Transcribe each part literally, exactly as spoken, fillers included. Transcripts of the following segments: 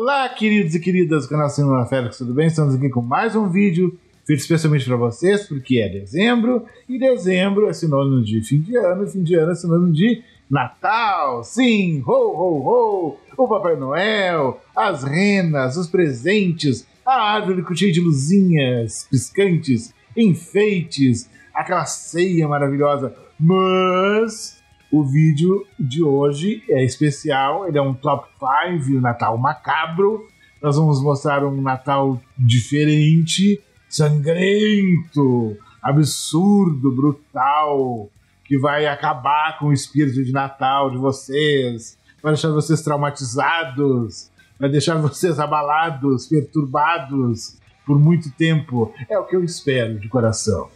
Olá, queridos e queridas do canal Cinema Ferox, tudo bem? Estamos aqui com mais um vídeo feito especialmente para vocês, porque é dezembro, e dezembro é sinônimo de fim de ano, e fim de ano é sinônimo de Natal. Sim, ho, ho, ho, o Papai Noel, as renas, os presentes, a árvore cheia de luzinhas piscantes, enfeites, aquela ceia maravilhosa. Mas... o vídeo de hoje é especial, ele é um top cinco Natal Macabro. Nós vamos mostrar um Natal diferente, sangrento, absurdo, brutal, que vai acabar com o espírito de Natal de vocês, vai deixar vocês traumatizados, vai deixar vocês abalados, perturbados por muito tempo. É o que eu espero de coração.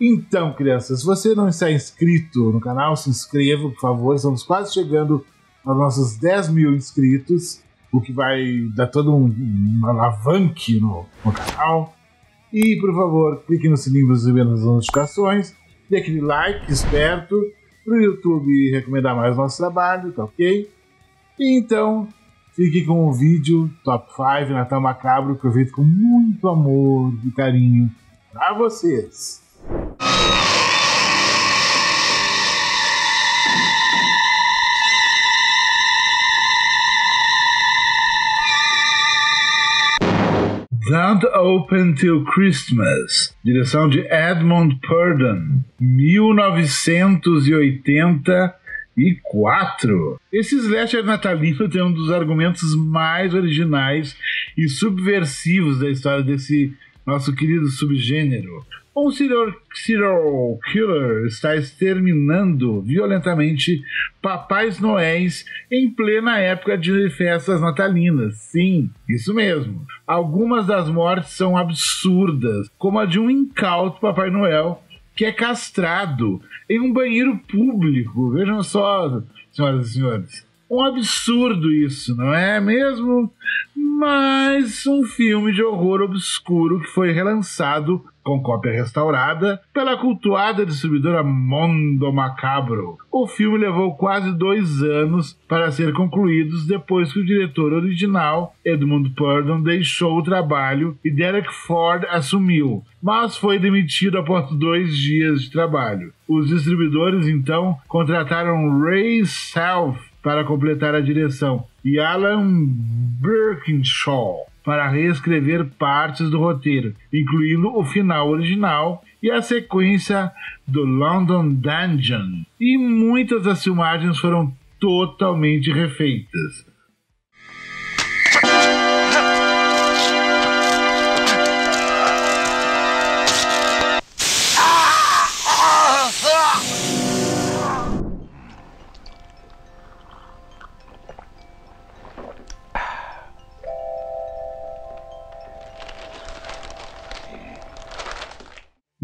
Então, crianças, se você não está inscrito no canal, se inscreva, por favor. Estamos quase chegando aos nossos dez mil inscritos, o que vai dar todo um, um alavanque no, no canal. E, por favor, clique no sininho para receber as notificações, dê aquele like esperto, para o YouTube recomendar mais nosso trabalho, tá ok? E, então, fique com o vídeo Top cinco Natal Macabro, que eu fiz com muito amor e carinho para vocês. Don't Open Till Christmas, direção de Edmund Purdom, mil novecentos e oitenta e quatro. Esse slasher natalino tem um dos argumentos mais originais e subversivos da história desse nosso querido subgênero. Um serial, serial killer está exterminando violentamente papais noéis em plena época de festas natalinas. Sim, isso mesmo. Algumas das mortes são absurdas, como a de um incauto Papai Noel que é castrado em um banheiro público. Vejam só, senhoras e senhores. Um absurdo isso, não é mesmo? Mas um filme de horror obscuro que foi relançado com cópia restaurada pela cultuada distribuidora Mondo Macabro. O filme levou quase dois anos para ser concluído depois que o diretor original, Edmund Purdom, deixou o trabalho e Derek Ford assumiu, mas foi demitido após dois dias de trabalho. Os distribuidores, então, contrataram Ray Self para completar a direção, e Alan Birkinshaw para reescrever partes do roteiro, incluindo o final original e a sequência do London Dungeon. E muitas das filmagens foram totalmente refeitas.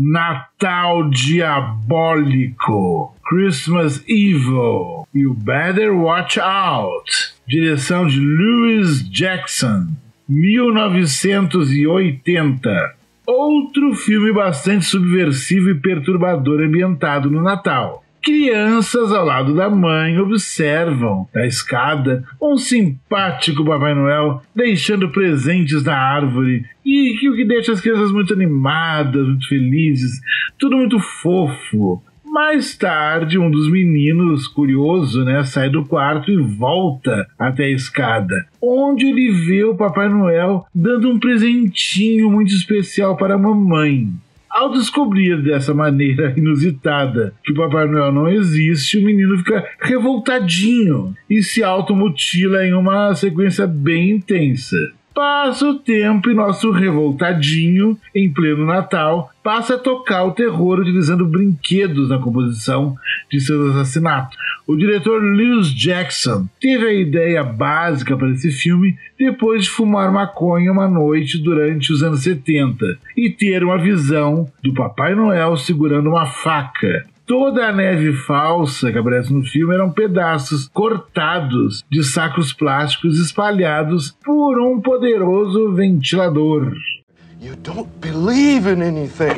Natal Diabólico, Christmas Evil, You Better Watch Out, direção de Lewis Jackson, mil novecentos e oitenta. Outro filme bastante subversivo e perturbador ambientado no Natal. Crianças ao lado da mãe observam, da escada, um simpático Papai Noel deixando presentes na árvore, e que o que deixa as crianças muito animadas, muito felizes, tudo muito fofo. Mais tarde, um dos meninos, curioso, né, sai do quarto e volta até a escada, onde ele vê o Papai Noel dando um presentinho muito especial para a mamãe. Ao descobrir dessa maneira inusitada que o Papai Noel não existe, o menino fica revoltadinho e se automutila em uma sequência bem intensa. Passa o tempo e nosso revoltadinho, em pleno Natal, passa a tocar o terror utilizando brinquedos na composição de seus assassinatos. O diretor Lewis Jackson teve a ideia básica para esse filme depois de fumar maconha uma noite durante os anos setenta e ter uma visão do Papai Noel segurando uma faca. Toda a neve falsa que aparece no filme eram pedaços cortados de sacos plásticos espalhados por um poderoso ventilador. You don't believe in anything.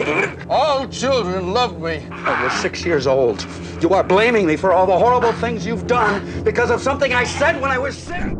All children love me. I was six years old. You are blaming me for all the horrible things you've done because of something I said when I was six.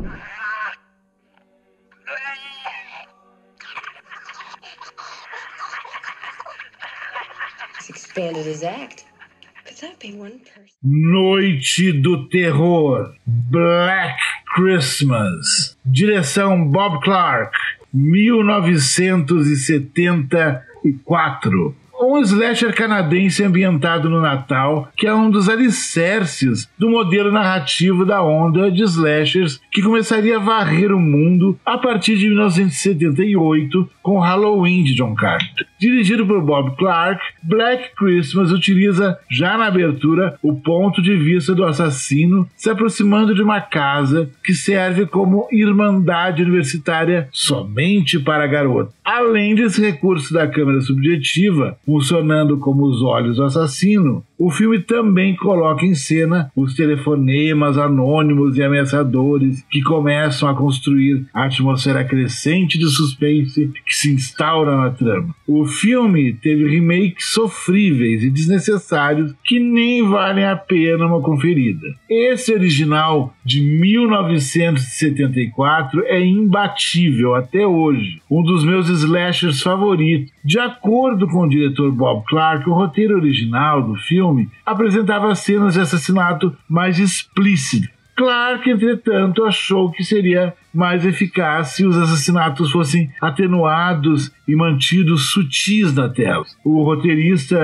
Noite do Terror, Black Christmas, direção Bob Clark, mil novecentos e setenta e quatro. Um slasher canadense ambientado no Natal, que é um dos alicerces do modelo narrativo da onda de slashers que começaria a varrer o mundo a partir de mil novecentos e setenta e oito com Halloween de John Carpenter. Dirigido por Bob Clark, Black Christmas utiliza, já na abertura, o ponto de vista do assassino se aproximando de uma casa que serve como irmandade universitária somente para garotas. Além desse recurso da câmera subjetiva, funcionando como os olhos do assassino, o filme também coloca em cena os telefonemas anônimos e ameaçadores que começam a construir a atmosfera crescente de suspense que se instaura na trama. O filme teve remakes sofríveis e desnecessários que nem valem a pena uma conferida. Esse original de mil novecentos e setenta e quatro é imbatível até hoje, um dos meus slashers favoritos. De acordo com o diretor Bob Clark, o roteiro original do filme apresentava cenas de assassinato mais explícitas. Clark, entretanto, achou que seria mais eficaz se os assassinatos fossem atenuados e mantidos sutis na tela. O roteirista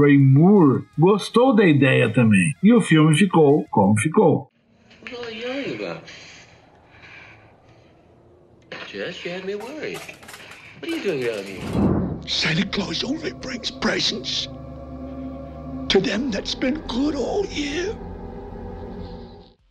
Ray Moore gostou da ideia também, e o filme ficou como ficou. Santa Claus only brings presents to them that's been good all year.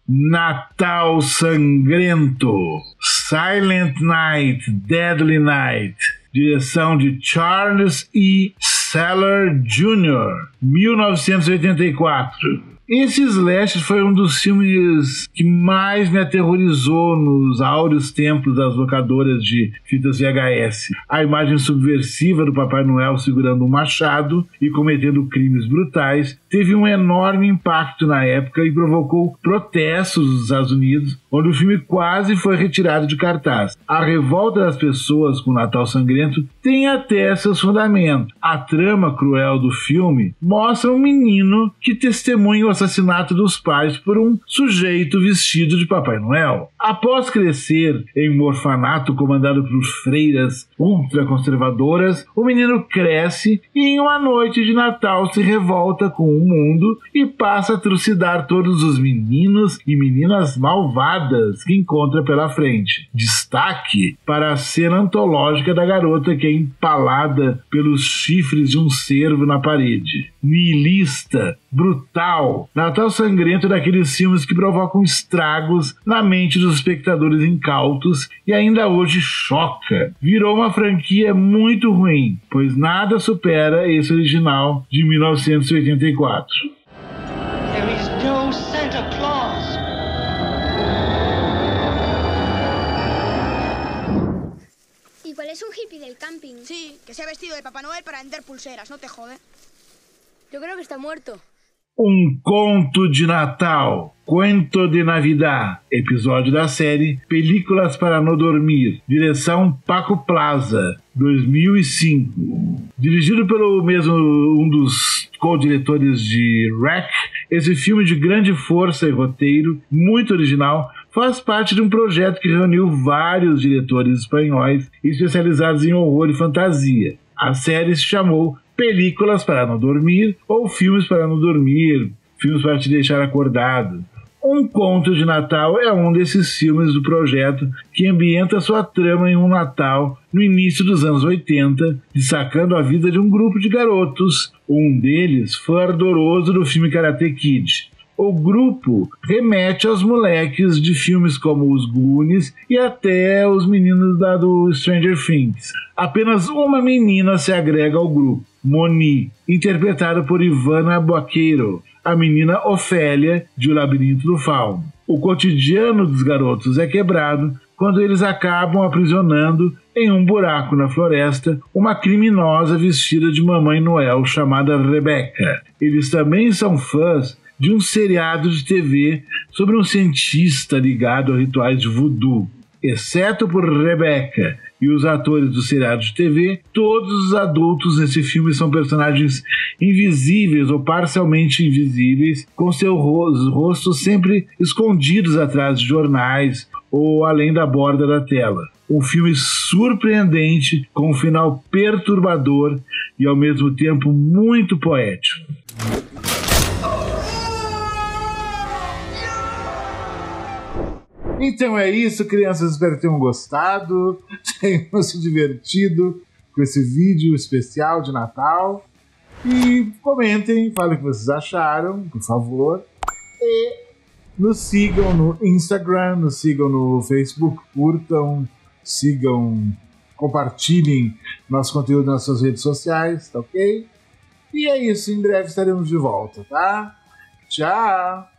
Natal Sangrento, Silent Night, Deadly Night, direção de Charles E. Sellar Júnior, mil novecentos e oitenta e quatro. Esse slasher foi um dos filmes que mais me aterrorizou nos áureos tempos das locadoras de fitas V H S. A imagem subversiva do Papai Noel segurando um machado e cometendo crimes brutais teve um enorme impacto na época e provocou protestos nos Estados Unidos, onde o filme quase foi retirado de cartaz. A revolta das pessoas com o Natal Sangrento tem até seus fundamentos. A trama cruel do filme mostra um menino que testemunha o assassinato dos pais por um sujeito vestido de Papai Noel. Após crescer em um orfanato comandado por freiras ultraconservadoras, o menino cresce e em uma noite de Natal se revolta com o mundo e passa a trucidar todos os meninos e meninas malvados que encontra pela frente. Destaque para a cena antológica da garota que é empalada pelos chifres de um cervo na parede. Nihilista, brutal, Natal Sangrento é daqueles filmes que provocam estragos na mente dos espectadores incautos e ainda hoje choca. Virou uma franquia muito ruim, pois nada supera esse original de mil novecentos e oitenta e quatro. Es un hippie del camping. Sí, que se ha vestido de Papá Noel para vender pulseras, no te jode. Yo creo que está muerto. Um Conto de Natal, Cuento de Navidad, episódio da série Películas para no Dormir, direção Paco Plaza, dois mil e cinco. Dirigido pelo mesmo, um dos co-diretores de R E C, esse filme de grande força e roteiro, muito original, faz parte de um projeto que reuniu vários diretores espanhóis especializados em horror e fantasia. A série se chamou Películas para não Dormir ou Filmes para não Dormir, Filmes para te deixar acordado. Um Conto de Natal é um desses filmes do projeto que ambienta sua trama em um Natal no início dos anos oitenta, destacando a vida de um grupo de garotos. Um deles foi ardoroso do filme Karate Kid. O grupo remete aos moleques de filmes como os Goonies e até os meninos da do Stranger Things. Apenas uma menina se agrega ao grupo, Moni, interpretada por Ivana Boqueiro, a menina Ofélia de O Labirinto do Fauno. O cotidiano dos garotos é quebrado quando eles acabam aprisionando em um buraco na floresta uma criminosa vestida de Mamãe Noel chamada Rebecca. Eles também são fãs de um seriado de T V sobre um cientista ligado a rituais de voodoo. Exceto por Rebecca, e os atores do seriado de T V, todos os adultos nesse filme são personagens invisíveis ou parcialmente invisíveis, com seus rostos sempre escondidos atrás de jornais ou além da borda da tela. Um filme surpreendente, com um final perturbador e ao mesmo tempo muito poético. Então é isso, crianças, espero que tenham gostado, tenham se divertido com esse vídeo especial de Natal. E comentem, falem o que vocês acharam, por favor. E nos sigam no Instagram, nos sigam no Facebook, curtam, sigam, compartilhem nosso conteúdo nas suas redes sociais, tá ok? E é isso, em breve estaremos de volta, tá? Tchau!